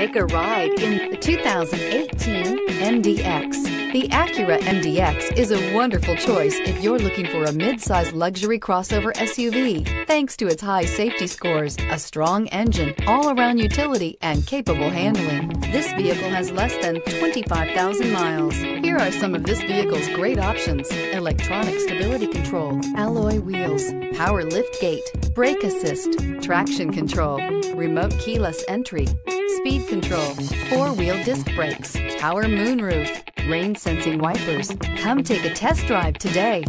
Take a ride in the 2018 MDX. The Acura MDX is a wonderful choice if you're looking for a mid-size luxury crossover SUV. Thanks to its high safety scores, a strong engine, all-around utility, and capable handling, this vehicle has less than 25,000 miles. Here are some of this vehicle's great options: electronic stability control, alloy wheels, power liftgate, brake assist, traction control, remote keyless entry, speed control, four-wheel disc brakes, power moonroof, rain-sensing wipers. Come take a test drive today.